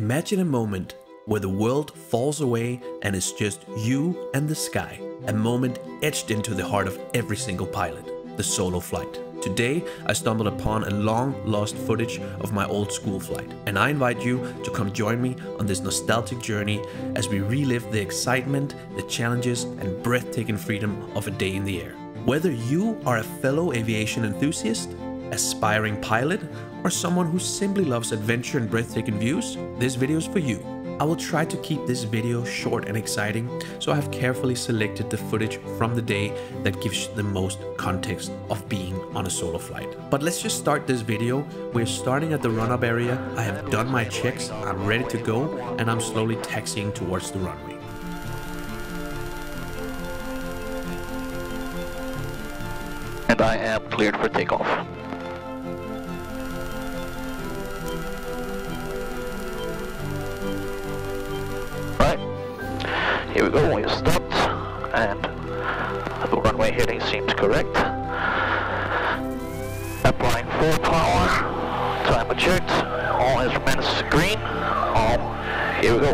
Imagine a moment where the world falls away and it's just you and the sky. A moment etched into the heart of every single pilot, the solo flight. Today, I stumbled upon a long-lost footage of my old school flight, and I invite you to come join me on this nostalgic journey as we relive the excitement, the challenges, and breathtaking freedom of a day in the air. Whether you are a fellow aviation enthusiast, aspiring pilot, or someone who simply loves adventure and breathtaking views, this video is for you. I will try to keep this video short and exciting, so I have carefully selected the footage from the day that gives the most context of being on a solo flight. But let's just start this video. We're starting at the run-up area. I have done my checks, I'm ready to go, and I'm slowly taxiing towards the runway. And I am cleared for takeoff. Here we go, we stopped, and the runway heading seems correct. Applying full power, time matured, all instruments green, here we go.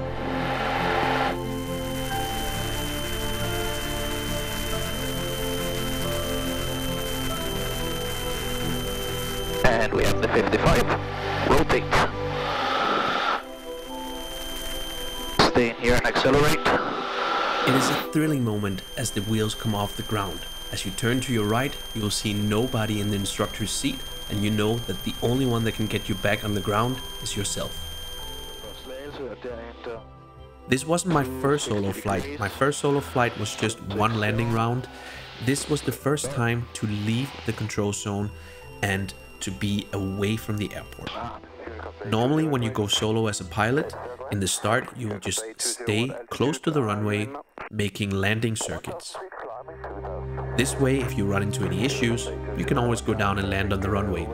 And we have the 55, rotate. Stay in here and accelerate. It is a thrilling moment as the wheels come off the ground. As you turn to your right, you will see nobody in the instructor's seat, and you know that the only one that can get you back on the ground is yourself. This wasn't my first solo flight. My first solo flight was just one landing round. This was the first time to leave the control zone and to be away from the airport. Normally, when you go solo as a pilot, in the start, you will just stay close to the runway, making landing circuits. This way, if you run into any issues, you can always go down and land on the runway.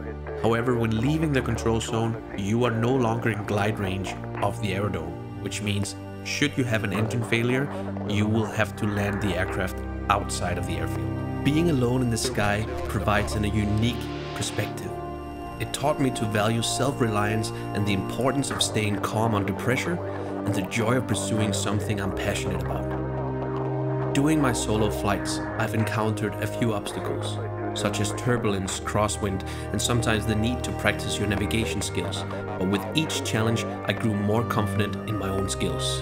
However, when leaving the control zone, you are no longer in glide range of the aerodome, which means should you have an engine failure, you will have to land the aircraft outside of the airfield. Being alone in the sky provides a unique perspective. It taught me to value self-reliance and the importance of staying calm under pressure and the joy of pursuing something I'm passionate about. During my solo flights, I've encountered a few obstacles, such as turbulence, crosswind, and sometimes the need to practice your navigation skills. But with each challenge, I grew more confident in my own skills.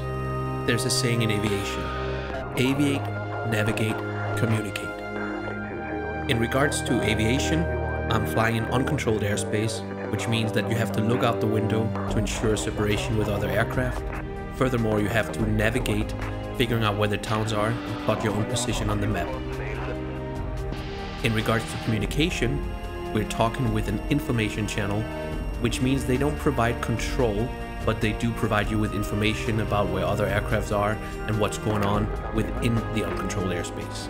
There's a saying in aviation: aviate, navigate, communicate. In regards to aviation, I'm flying in uncontrolled airspace, which means that you have to look out the window to ensure separation with other aircraft. Furthermore, you have to navigate, figuring out where the towns are and plot your own position on the map. In regards to communication, we're talking with an information channel, which means they don't provide control, but they do provide you with information about where other aircrafts are and what's going on within the uncontrolled airspace.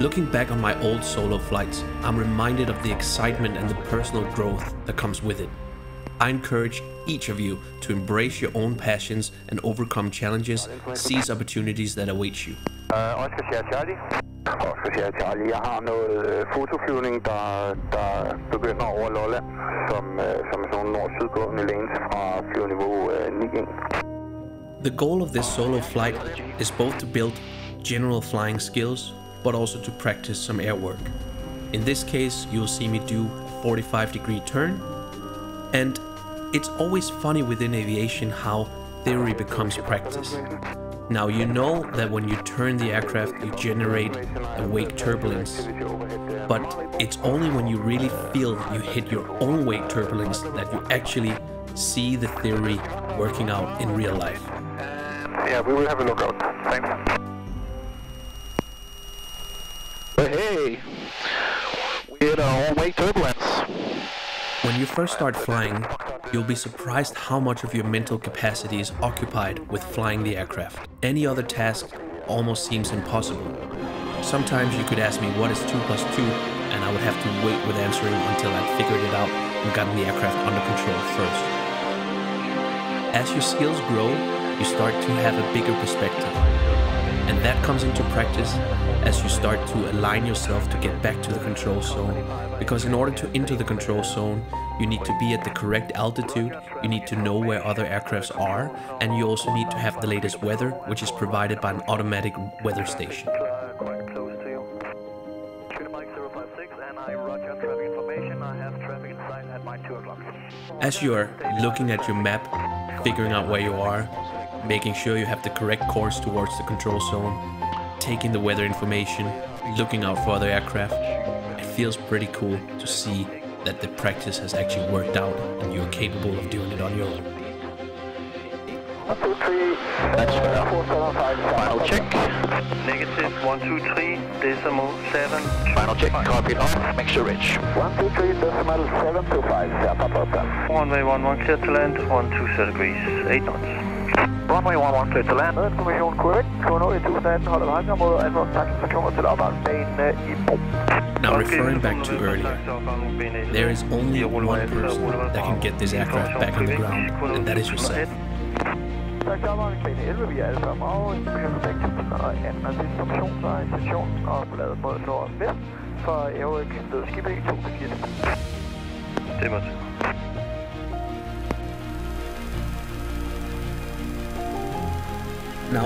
Looking back on my old solo flights, I'm reminded of the excitement and the personal growth that comes with it. I encourage each of you to embrace your own passions and overcome challenges, seize opportunities that await you. Oscar Charlie, jeg har noget fotoflyvning, der begynder over Lolland, som sådan nord-sydgående lanes fra flyveniveau 9. The goal of this solo flight is both to build general flying skills, but also to practice some air work. In this case, you'll see me do a 45-degree turn. And it's always funny within aviation how theory becomes practice. Now, you know that when you turn the aircraft, you generate a wake turbulence. But it's only when you really feel you hit your own wake turbulence that you actually see the theory working out in real life. Yeah, we will have a look out. Thanks. Hey, we had our own wake turbulence. When you first start flying, you'll be surprised how much of your mental capacity is occupied with flying the aircraft. Any other task almost seems impossible. Sometimes you could ask me what is 2 plus 2, and I would have to wait with answering until I figured it out and gotten the aircraft under control first. As your skills grow, you start to have a bigger perspective, and that comes into practice as you start to align yourself to get back to the control zone. Because in order to enter the control zone, you need to be at the correct altitude, you need to know where other aircrafts are, and you also need to have the latest weather, which is provided by an automatic weather station. As you are looking at your map, figuring out where you are, making sure you have the correct course towards the control zone, taking the weather information, looking out for other aircraft, it feels pretty cool to see that the practice has actually worked out and you're capable of doing it on your own. 1, 2, 3, final check. -123.7. Final check, copy off, make sure reach. 123.725, Papa. Runway 11 clear to land, 120 degrees, 8 knots. Runway 11 clear to land. Information correct, Kono 1000, hold on, and we'll taxi for Kono to the Now referring back to earlier, there is only one person that can get this aircraft back on the ground, and that is yourself. Now,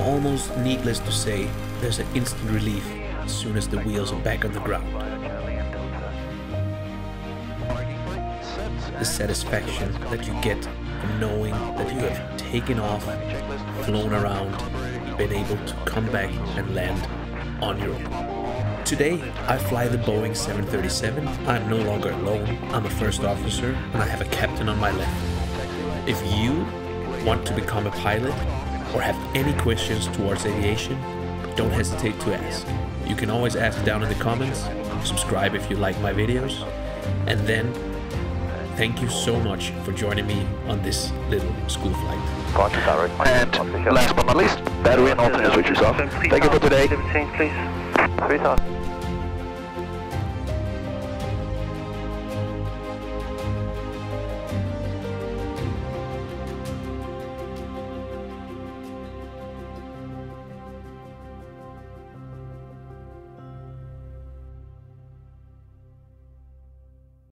almost needless to say, there's an instant relief as soon as the wheels are back on the ground. The satisfaction that you get from knowing that you have taken off, flown around, been able to come back and land on your own. Today, I fly the Boeing 737. I'm no longer alone. I'm a first officer and I have a captain on my left. If you want to become a pilot or have any questions towards aviation, don't hesitate to ask. You can always ask down in the comments, subscribe if you like my videos, and then thank you so much for joining me on this little school flight. And last but not least, battery and alternator switches off. Thank you for today. 3,000.